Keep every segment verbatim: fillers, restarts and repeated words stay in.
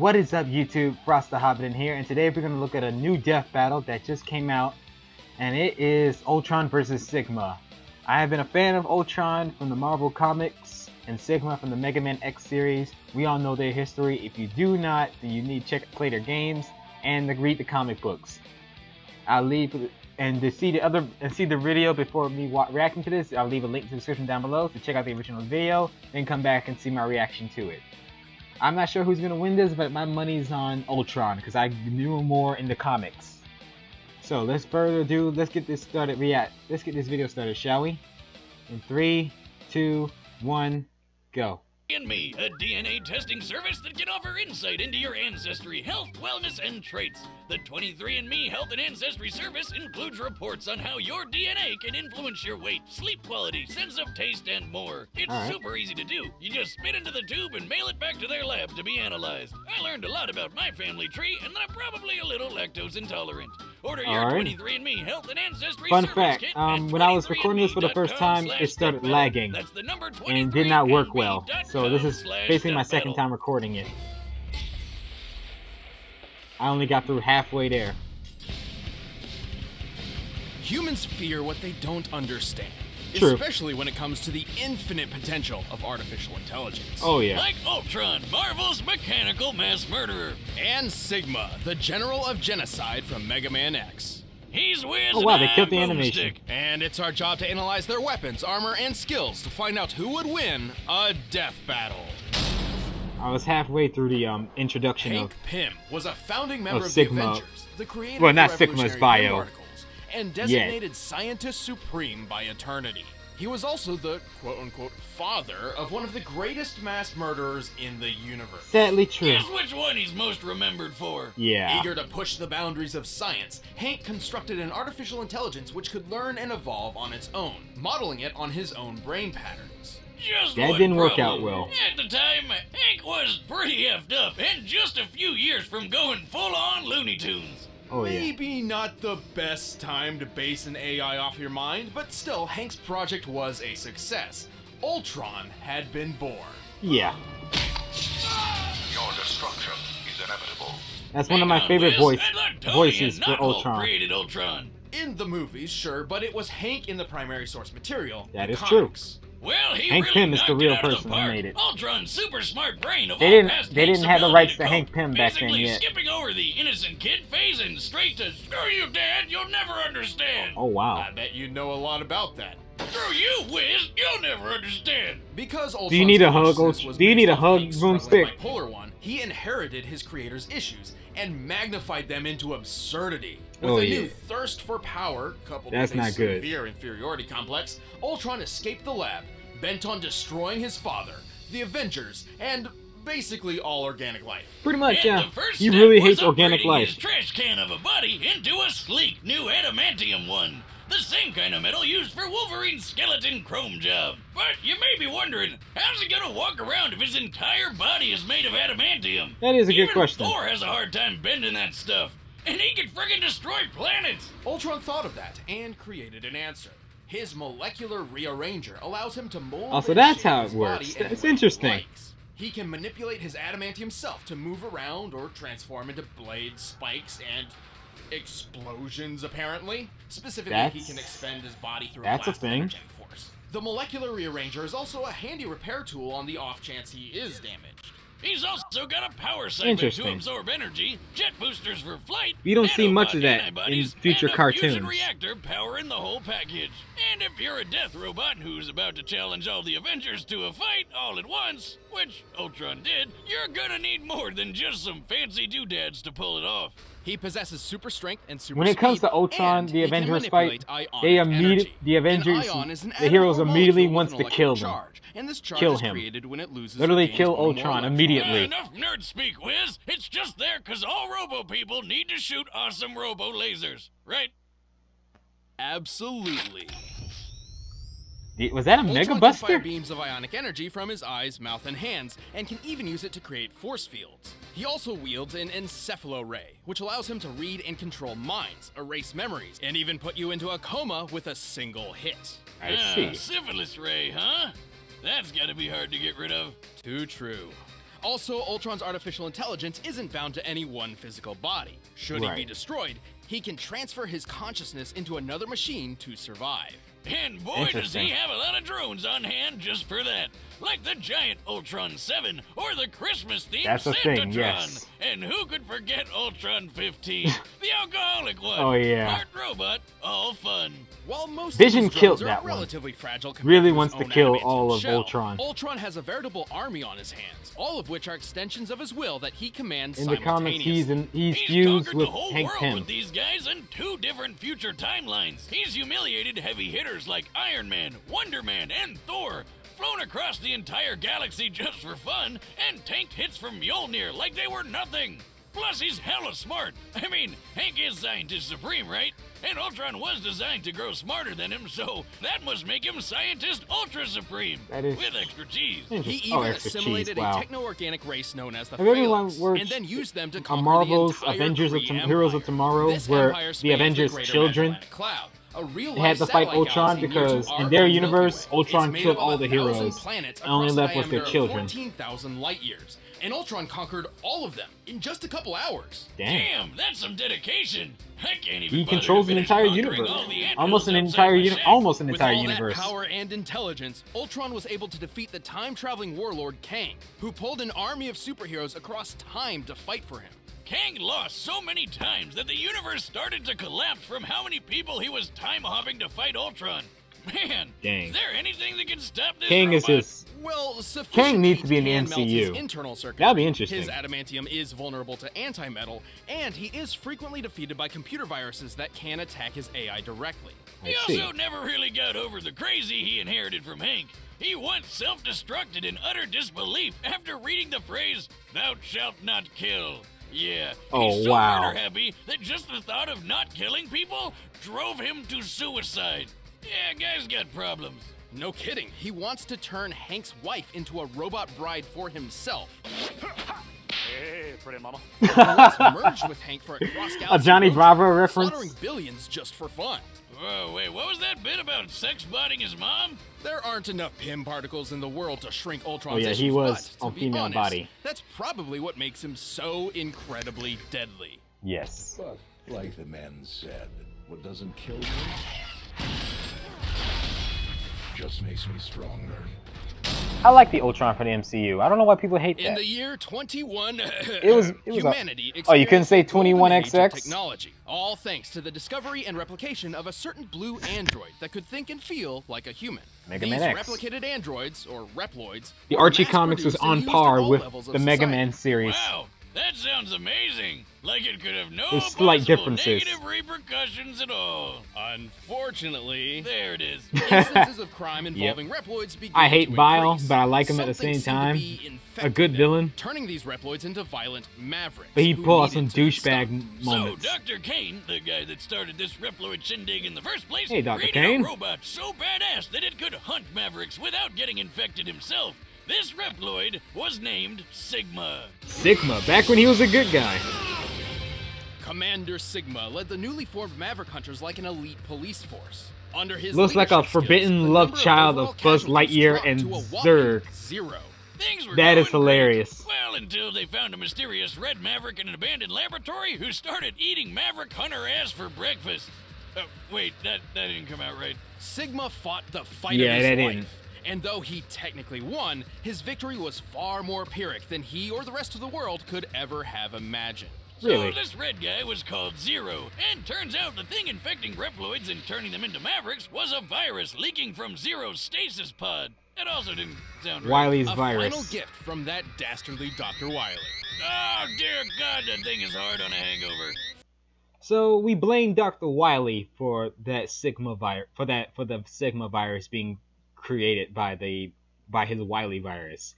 What is up, YouTube? Frost The Hobidon here, and today we're going to look at a new Death Battle that just came out, and it is Ultron versus Sigma. I have been a fan of Ultron from the Marvel Comics and Sigma from the Mega Man X series. We all know their history. If you do not, then you need to check play their games and to read the comic books. I'll leave and to see the other and see the video before me reacting to this. I'll leave a link in the description down below to check out the original video, then come back and see my reaction to it. I'm not sure who's going to win this, but my money's on Ultron because I knew him more in the comics. So let's further ado, let's get this started. React. Let's get this video started, shall we? In three, two, one, go. And me, a D N A testing service that can offer insight into your ancestry, health, wellness, and traits. The twenty-three and me Health and Ancestry Service includes reports on how your D N A can influence your weight, sleep quality, sense of taste, and more. It's right. Super easy to do. You just spit into the tube and mail it back to their lab to be analyzed. I learned a lot about my family tree, and that I'm probably a little lactose intolerant. Order All your right. twenty-three and me Health and Ancestry Fun Service fact, kit um, at when I was recording this for the first time, it started lagging That's the number and did not work well. So So this is basically my second time recording it. I only got through halfway there. Humans fear what they don't understand. True. Especially when it comes to the infinite potential of artificial intelligence. Oh, yeah. Like Ultron, Marvel's mechanical mass murderer. And Sigma, the general of genocide from Mega Man X. He's with oh wow, they killed the animation. And it's our job to analyze their weapons, armor, and skills to find out who would win a death battle. I was halfway through the um, introduction Hank of Hank Pym was a founding member of Sigma. The Avengers, the creator well, not Sigma's bio. Articles, and designated yeah. Scientist Supreme by Eternity. He was also the quote-unquote father of one of the greatest mass murderers in the universe. Sadly true. Guess which one he's most remembered for. Yeah. Eager to push the boundaries of science, Hank constructed an artificial intelligence which could learn and evolve on its own, modeling it on his own brain patterns. Just that didn't problem. work out well. At the time, Hank was pretty effed up and just a few years from going full-on Looney Tunes. Oh, yeah. Maybe not the best time to base an A I off your mind, but still, Hank's project was a success. Ultron had been born. Yeah. Your destruction is inevitable. That's one of my favorite voice, voices for Ultron. Created Ultron. In the movies, sure, but it was Hank in the primary source material. That is comics. True. Well, he Hank really Pym is the real person the who made it. Ultron's super smart brain of they didn't, all they didn't have the rights to, to Hank Pym back then yet. Skipping over the innocent kid phase and straight to screw you, Dad, you'll never understand. Oh, wow. I bet you know a lot about that. Screw you, Wiz, you'll never understand. Because Ultron's Do you need a hug, Ultron? Do you need a hug, Boomstick? Bipolar one, he inherited his creator's issues and magnified them into absurdity. With oh, a new yeah. thirst for power, coupled That's with a severe good. inferiority complex, Ultron escaped the lab, bent on destroying his father, the Avengers, and basically all organic life. Pretty much, and yeah. He really hates organic life. His trash can of a body into a sleek new adamantium one. The same kind of metal used for Wolverine's skeleton chrome job. But you may be wondering, how's he gonna walk around if his entire body is made of adamantium? That is a Even good question. Thor has a hard time bending that stuff. And he could friggin' destroy planets! Ultron thought of that and created an answer. His molecular rearranger allows him to mold Also, that's how it works. That's interesting. Likes. He can manipulate his adamantium self to move around or transform into blades, spikes, and explosions, apparently. Specifically, that's, he can expend his body through that's a blast of energetic force. The molecular rearranger is also a handy repair tool on the off chance he is damaged. He's also got a power segment to absorb energy, jet boosters for flight. You don't see much of that in future and a cartoons. Fusion reactor power in the whole package. And if you're a death robot who's about to challenge all the Avengers to a fight all at once, which Ultron did, you're gonna need more than just some fancy doodads to pull it off. He possesses super strength and super When it comes to Ultron, the Avengers fight, they immediately the Avengers, the heroes immediately wants to kill them. And this charge kill him. Created when it loses Literally kill Ultron immediately. Enough nerd speak, Wiz. It's just there because all robo people need to shoot awesome robo lasers, right? Absolutely. Was that a Ultron mega buster? Can fire beams of ionic energy from his eyes, mouth, and hands, and can even use it to create force fields. He also wields an encephalo-ray, which allows him to read and control minds, erase memories, and even put you into a coma with a single hit. I see. Ah, syphilis ray, huh? That's gotta be hard to get rid of. Too true. Also, Ultron's artificial intelligence isn't bound to any one physical body. Should right. he be destroyed, he can transfer his consciousness into another machine to survive. And boy, does he have a lot of drones on hand just for that. Like the giant Ultron seven or the Christmas-themed Santatron. Yes. And who could forget Ultron fifteen, the alcoholic one? Oh, yeah. Part robot, all fun. While most Vision killed that one. Fragile really wants to kill all of shell, Ultron. Ultron has a veritable army on his hands, all of which are extensions of his will that he commands in the comics. He's, in, he's, he's fused with the whole Hank world Pym. With these guys in two different future timelines. He's humiliated heavy hitters like Iron Man, Wonder Man, and Thor. Flown across the entire galaxy just for fun, and tanked hits from Mjolnir like they were nothing. Plus, he's hella smart. I mean, Hank is scientist supreme, right? And Ultron was designed to grow smarter than him, so that must make him scientist ultra supreme. That is with expertise. He even oh, assimilated wow. a techno-organic race known as the Phalanx, and then used them to conquer Marvel's the Avengers of Tom Heroes of Tomorrow, this where the Avengers' the children. Cloud. They had to fight Ultron because, in their universe, Ultron killed all the heroes and only left was their children. fourteen thousand light years, and Ultron conquered all of them in just a couple hours. Damn, Damn that's some dedication. I can't even he controls an entire universe, almost an entire, uni almost an entire universe. With all that power and intelligence, Ultron was able to defeat the time-traveling warlord Kang, who pulled an army of superheroes across time to fight for him. Kang lost so many times that the universe started to collapse from how many people he was time-hopping to fight Ultron. Man, Dang. Is there anything that can stop this Kang robot? Is his... Well, Kang needs to be in the M C U. That'd be interesting. His adamantium is vulnerable to anti-metal, and he is frequently defeated by computer viruses that can attack his A I directly. I he see. also never really got over the crazy he inherited from Hank. He once self-destructed in utter disbelief after reading the phrase, "Thou shalt not kill." Yeah, oh, he's so wow. murder happy that just the thought of not killing people drove him to suicide. Yeah, guy's got problems. No kidding. He wants to turn Hank's wife into a robot bride for himself. Hey, pretty mama. Merged with Hank for a cross-galaxy a Johnny Bravo reference. Slaughtering billions just for fun. Whoa, wait, what was that bit about sex-botting his mom? There aren't enough Pym particles in the world to shrink Ultron's Oh yeah, he was a female honest, body. That's probably what makes him so incredibly deadly. Yes. But, like the man said, what doesn't kill me just makes me stronger. I like the Ultron for the M C U. I don't know why people hate that. In the year twenty-one, it was, it was humanity. A, oh, you couldn't say twenty-one X X? Technology, all thanks to the discovery and replication of a certain blue android that could think and feel like a human. Mega Man X. These replicated androids, or Reploids, the Archie Comics was on par with the Mega Man series. Wow, that sounds amazing. Like it could have no slight differences. Negative repercussions at all. Unfortunately, there it is. Instances of crime involving yep. Reploids began I hate to Vile, increase. But I like him Something at the same time. A good villain. Turning these Reploids into violent Mavericks. But he pulled out some douchebag moments. So Doctor Kane, the guy that started this Reploid shindig in the first place, hey, Doctor created Kane. a robot so badass that it could hunt Mavericks without getting infected himself. This Reploid was named Sigma. Sigma, back when he was a good guy. Commander Sigma led the newly formed Maverick Hunters like an elite police force. Under his looks like a forbidden skills, love child of Buzz Lightyear and Zerg. Zero. Things were that is hilarious. Great. Well, until they found a mysterious red Maverick in an abandoned laboratory who started eating Maverick Hunter ass for breakfast. Uh, wait, that that didn't come out right. Sigma fought the fight yeah, of his that life. Didn't. And though he technically won, his victory was far more pyrrhic than he or the rest of the world could ever have imagined. Really? So this red guy was called Zero, and turns out the thing infecting Reploids and turning them into Mavericks was a virus leaking from Zero's stasis pod. That also didn't sound right. Wily's a virus. A final gift from that dastardly Doctor Wily. Oh dear God, that thing is hard on a hangover. So we blame Doctor Wily for that Sigma virus, for that for the Sigma virus being created by the by his Wily virus.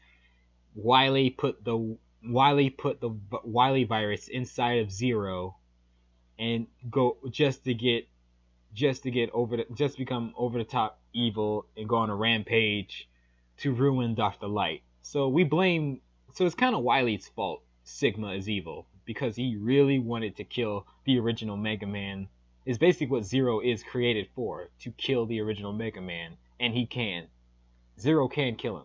Wily put the Wily put the Wily virus inside of Zero, and go just to get, just to get over the, just become over the top evil and go on a rampage to ruin Doctor Light. So we blame. So it's kind of Wily's fault. Sigma is evil because he really wanted to kill the original Mega Man. It's basically what Zero is created for, to kill the original Mega Man, and he can. Zero can kill him.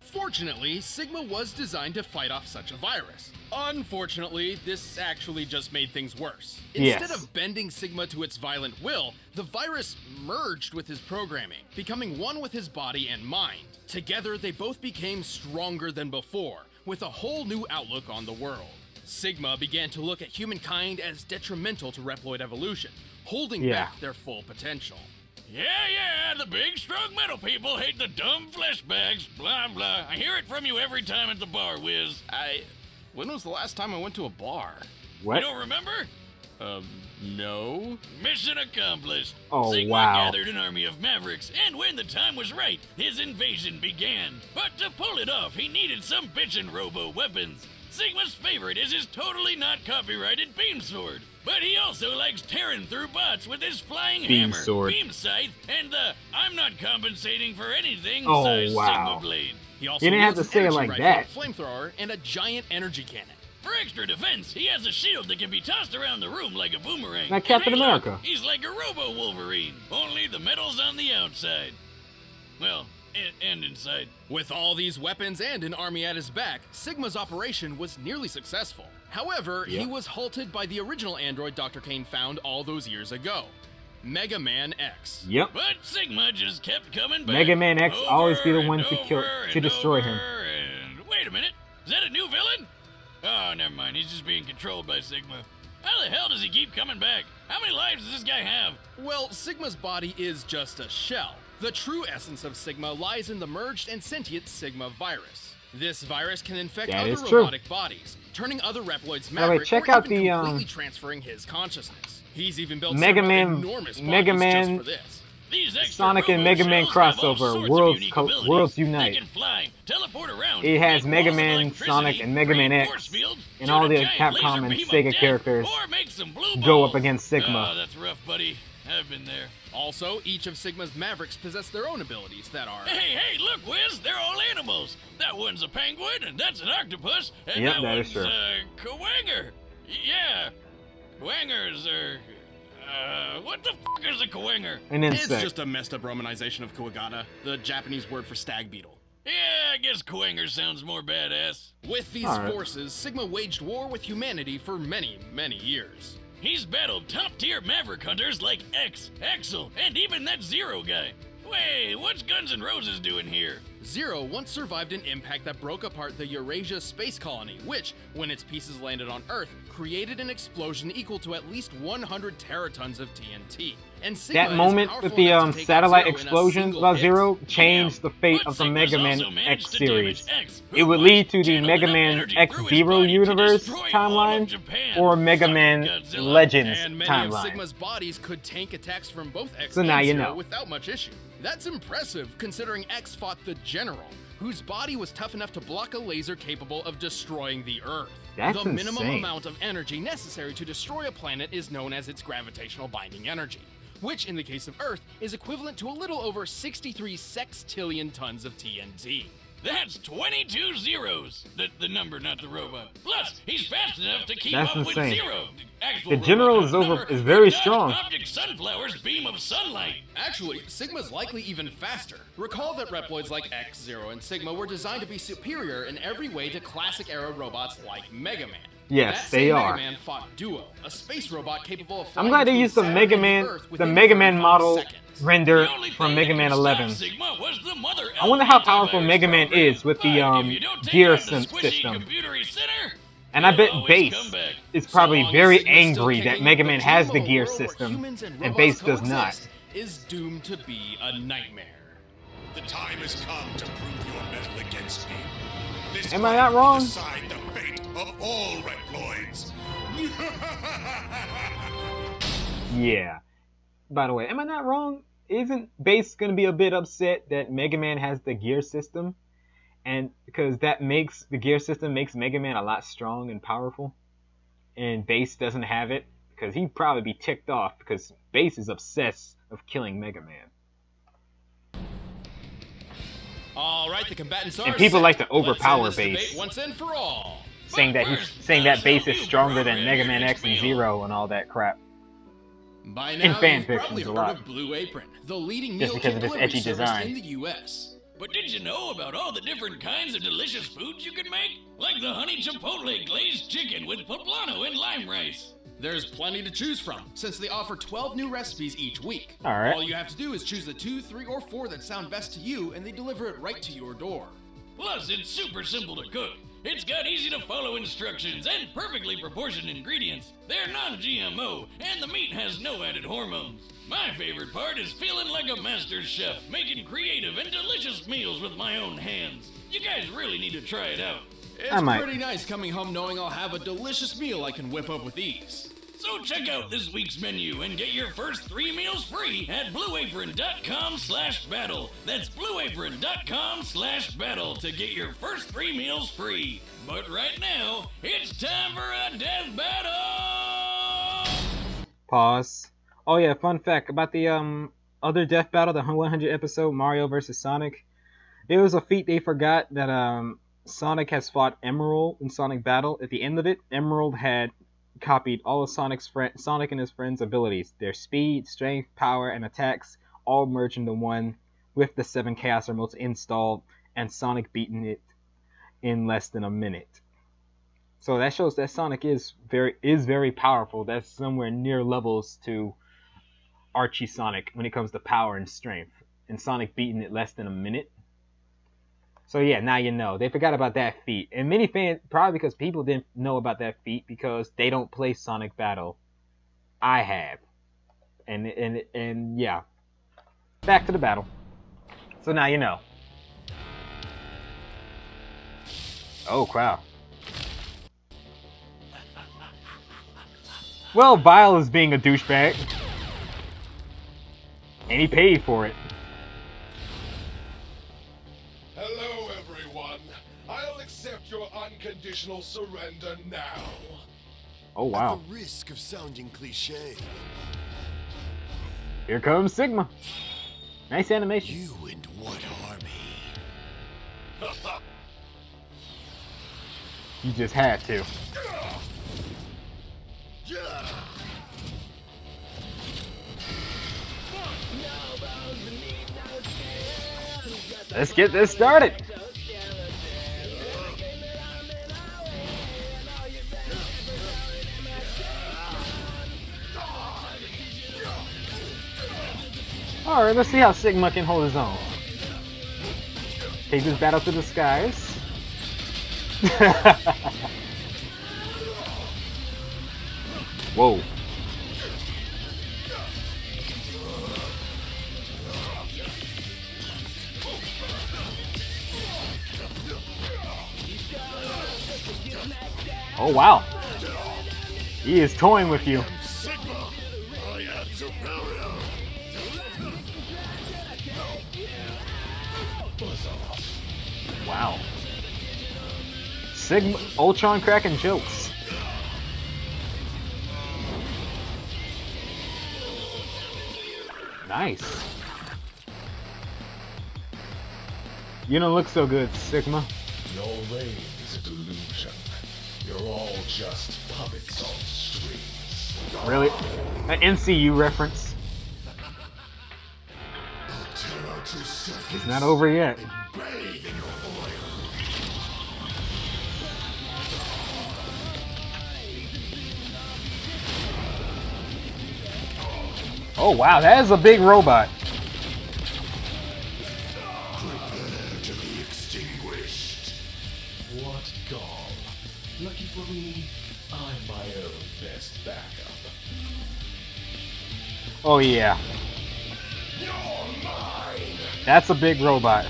Fortunately, Sigma was designed to fight off such a virus. Unfortunately, this actually just made things worse. Instead yes. of bending Sigma to its violent will, the virus merged with his programming, becoming one with his body and mind. Together, they both became stronger than before, with a whole new outlook on the world. Sigma began to look at humankind as detrimental to Reploid evolution, holding yeah. back their full potential. Yeah, yeah, the big, strong metal people hate the dumb flesh bags, blah, blah. I hear it from you every time at the bar, Wiz. I... When was the last time I went to a bar? What? You don't remember? Um, no. Mission accomplished. Oh, Sigma wow. gathered an army of Mavericks, and when the time was right, his invasion began. But to pull it off, he needed some bitchin' robo-weapons. Sigma's favorite is his totally not copyrighted beam sword, but he also likes tearing through bots with his flying beam hammer, sword. beam scythe, and the I'm not compensating for anything oh, size wow. Sigma blade. He also didn't have to say it like that. Flamethrower and a giant energy cannon. For extra defense, he has a shield that can be tossed around the room like a boomerang. Like Captain and hey, America. Look, he's like a Robo Wolverine, only the metal's on the outside. Well, and inside. With all these weapons and an army at his back, Sigma's operation was nearly successful. However, yeah. he was halted by the original android Doctor Kane found all those years ago. Mega Man X. Yep. But Sigma just kept coming back. Mega Man X over always be the one to kill, to destroy him. And... Wait a minute, is that a new villain? Oh, never mind. He's just being controlled by Sigma. How the hell does he keep coming back? How many lives does this guy have? Well, Sigma's body is just a shell. The true essence of Sigma lies in the merged and sentient Sigma virus. This virus can infect that other robotic true. bodies, turning other Reploids Maverick, check or out even the, completely um, transferring his consciousness. He's even built Mega Man, enormous Mega Man, just for this. Sonic and Mega Man crossover, worlds, worlds unite. They can fly, teleport around, it has Mega Man, Sonic, and Mega Man X, and all the Capcom and Sega characters go up against Sigma. Oh, that's rough, buddy. I've been there. Also, each of Sigma's Mavericks possess their own abilities that are... Hey, hey, look, Wiz, they're all animals. That one's a penguin, and that's an octopus, and yep, that, that one's a uh, Kwanger. Yeah, Kwangers are... Uh, what the f*** is a Kwanger? An insect. It's just a messed up romanization of Kuwagata, the Japanese word for stag beetle. Yeah, I guess Kwanger sounds more badass. With these right. forces, Sigma waged war with humanity for many, many years. He's battled top-tier Maverick Hunters like X, Axel, and even that Zero guy. Wait, what's Guns N' Roses doing here? Zero once survived an impact that broke apart the Eurasia space colony, which, when its pieces landed on Earth, created an explosion equal to at least one hundred teratons of T N T. And Sigma that moment with the um, satellite explosion about Zero changed yeah. the fate but of the Mega Man X series. X, it would lead to the Mega Man X-Zero universe timeline or Mega Man Godzilla. Legends and many timeline. Of Sigma's bodies could tank attacks from both X so and now you know. Without much issue. That's impressive considering X fought the General, whose body was tough enough to block a laser capable of destroying the Earth. That's the minimum insane. amount of energy necessary to destroy a planet is known as its gravitational binding energy, which in the case of Earth is equivalent to a little over sixty-three sextillion tons of T N T. That's twenty-two zeros. The, the number, not the robot. Plus, he's fast enough to keep That's up insane. with Zero. The, the General is, over, is very strong. Object Sunflower's beam of sunlight. Actually, Sigma's likely even faster. Recall that Reploids like X, Zero, and Sigma were designed to be superior in every way to classic-era robots like Mega Man. Yes, they are. Mega Man fought Duo, a space robot capable of I'm glad they used the Mega Man, the Mega Man model render from Mega Man eleven. I wonder how powerful Mega Man is with the um, gear system. And I bet Bass is probably very angry that Mega Man has the gear system and Bass does not. Is doomed to be a nightmare. The time has come to prove your mettle against me. This Am I not wrong? Decide the fate of all Reploids. Yeah. By the way, am I not wrong? Isn't Bass going to be a bit upset that Mega Man has the gear system? And because that makes the gear system makes Mega Man a lot strong and powerful. And Bass doesn't have it because he'd probably be ticked off because Bass is obsessed with killing Mega Man. All right, the combatants are and people set. like to overpower Bass, once and for all. saying that he's saying that Bass is stronger than Mega Man X and Zero and all that crap. By now, in fan fictions, a lot. Blue Apron, the leading just because of its edgy design. In the U S But did you know about all the different kinds of delicious foods you can make? Like the honey chipotle glazed chicken with poblano and lime rice. There's plenty to choose from, since they offer twelve new recipes each week. All right. All you have to do is choose the two, three, or four that sound best to you, and they deliver it right to your door. Plus, it's super simple to cook. It's got easy-to-follow instructions and perfectly proportioned ingredients. They're non-G M O, and the meat has no added hormones. My favorite part is feeling like a master chef, making creative and delicious meals with my own hands. You guys really need to try it out. It's pretty nice coming home knowing I'll have a delicious meal I can whip up with ease. So check out this week's menu and get your first three meals free at blue apron dot com slash battle. That's blue apron dot com slash battle to get your first three meals free. But right now, it's time for a death battle! Pause. Oh yeah, fun fact about the um other death battle, the one hundred episode Mario versus Sonic. It was a feat they forgot that um Sonic has fought Emerald in Sonic Battle. At the end of it, Emerald had copied all of Sonic's friend, Sonic and his friends' abilities. Their speed, strength, power, and attacks all merged into one with the seven Chaos Emeralds installed, and Sonic beating it in less than a minute. So that shows that Sonic is very is very powerful. That's somewhere near levels to Archie Sonic when it comes to power and strength. And Sonic beating it less than a minute. So yeah, now you know. They forgot about that feat. And many fans, probably because people didn't know about that feat because they don't play Sonic Battle. I have. And, and, and yeah. Back to the battle. So now you know. Oh, wow. Well, Vile is being a douchebag. And he paid for it. Unconditional surrender now. Oh wow. At the risk of sounding cliche. Here comes Sigma. Nice animation. You and what army? You just had to. Let's get this started. Alright, let's see how Sigma can hold his own. Take this battle to the skies. Whoa. Oh wow. He is toying with you. Wow. Sigma, Ultron cracking jokes. Nice. You don't look so good, Sigma. Your reign is a delusion. You're all just puppets on strings. Really? An M C U reference? It's not over yet. Oh wow, that is a big robot. Prepare to be extinguished. What gall. Lucky for me, I'm my own best backup. Oh yeah. You're mine. That's a big robot.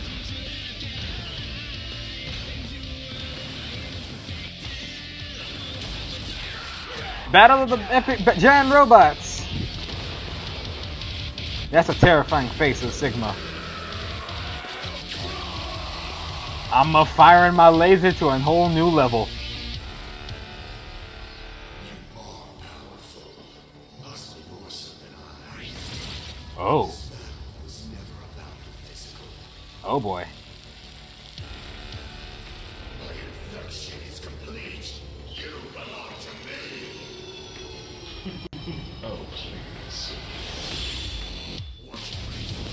Battle of the epic giant robots. That's a terrifying face of Sigma. I'm a firing my laser to a whole new level. Oh. Oh boy.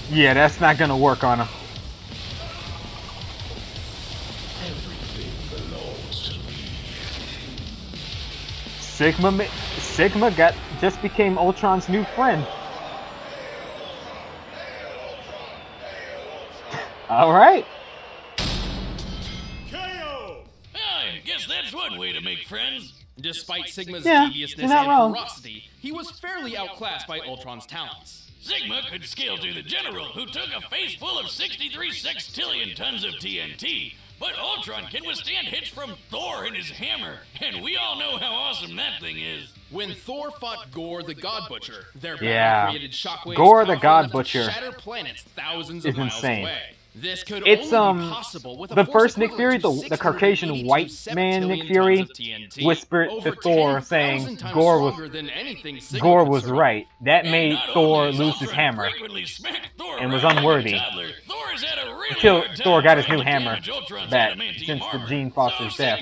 Yeah, that's not gonna work on him. Sigma, Sigma got just became Ultron's new friend. All right. K O. I guess that's one way to make friends. Despite Sigma's yeah, deviousness and ferocity, he was fairly outclassed by Ultron's talents. Sigma could scale to the general, who took a face full of sixty-three sextillion tons of T N T. But Ultron can withstand hits from Thor and his hammer, and we all know how awesome that thing is. When Thor fought Gorr the God Butcher, their battle yeah. created shockwaves Gorr the God Butcher shattered planets thousands of miles insane. away. This could it's only um be possible with the first Nick Fury, the, the Caucasian white man Nick Fury, whispered to Thor, saying Gorr was Gorr was right. That made Thor lose his hammer and was unworthy until Thor got his new hammer back since the Gene Foster's death.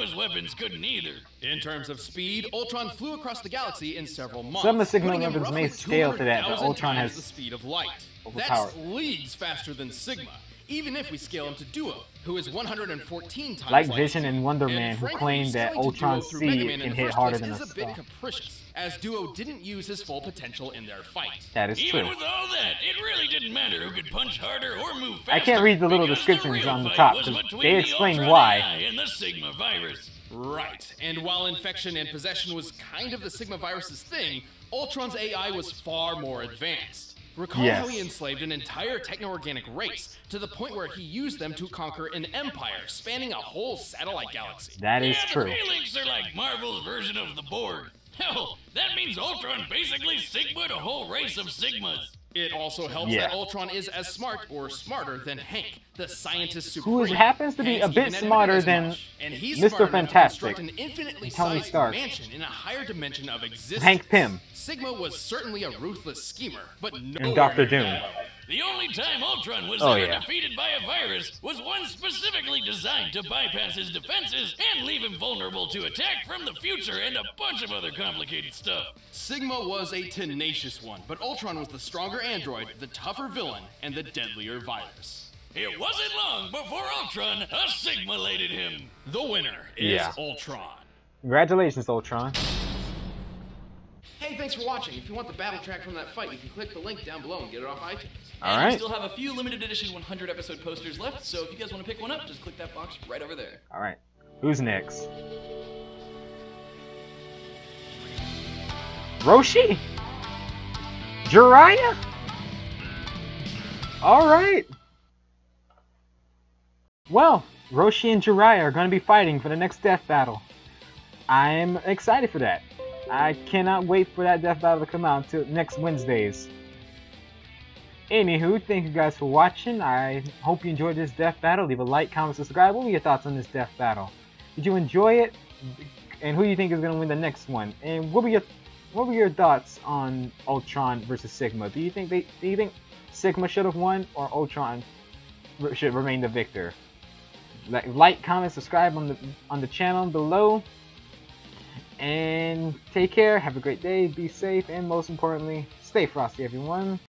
In terms of speed, Ultron flew across the galaxy in several months. Some of Sigma weapons may scale to that, but Ultron has the speed of light. That's leagues faster than Sigma. Even if we scale him to Duo, who is one hundred fourteen times like Vision and Wonder Man, who claimed that Ultron's speed can hit harder than a star. As Duo didn't use his full potential in their fight. That is true. Even with all that, it really didn't matter who could punch harder or move faster. I can't read the little descriptions on the top because they explain why. And the Sigma virus. Right. And while infection and possession was kind of the Sigma virus's thing, Ultron's A I was far more advanced. Recall yes. how he enslaved an entire techno-organic race, to the point where he used them to conquer an empire spanning a whole satellite galaxy. That is yeah, true. The Phalanx are like Marvel's version of the Borg. Hell, that means Ultron basically Sigma'd a whole race of Sigmas. It also helps yeah. that Ultron is as smart or smarter than Hank, the scientist supreme. Who happens to be Hank's a bit smarter than much, and he's Mister Fantastic an infinitely and Tony Stark. Mansion in a higher dimension of existence. Hank Pym. Sigma was certainly a ruthless schemer, but no and Doctor Doom. The only time Ultron was oh, ever yeah. defeated by a virus was one specifically designed to bypass his defenses and leave him vulnerable to attack from the future and a bunch of other complicated stuff. Sigma was a tenacious one, but Ultron was the stronger android, the tougher villain, and the deadlier virus. It wasn't long before Ultron assignilated him. The winner is yeah. Ultron. Congratulations, Ultron. Hey, thanks for watching. If you want the battle track from that fight, you can click the link down below and get it off iTunes. All right. And we still have a few limited edition one hundred episode posters left, so if you guys want to pick one up, just click that box right over there. All right. Who's next? Roshi? Jiraiya? All right. Well, Roshi and Jiraiya are going to be fighting for the next Death Battle. I'm excited for that. I cannot wait for that Death Battle to come out until next Wednesdays. Anywho, thank you guys for watching. I hope you enjoyed this Death Battle. Leave a like, comment, subscribe. What were your thoughts on this Death Battle? Did you enjoy it? And who do you think is going to win the next one? And what were your what were your thoughts on Ultron versus Sigma? Do you think they do you think Sigma should have won, or Ultron should remain the victor? Like, like comment, subscribe on the on the channel below. And take care, have a great day, be safe, and most importantly, stay frosty, everyone.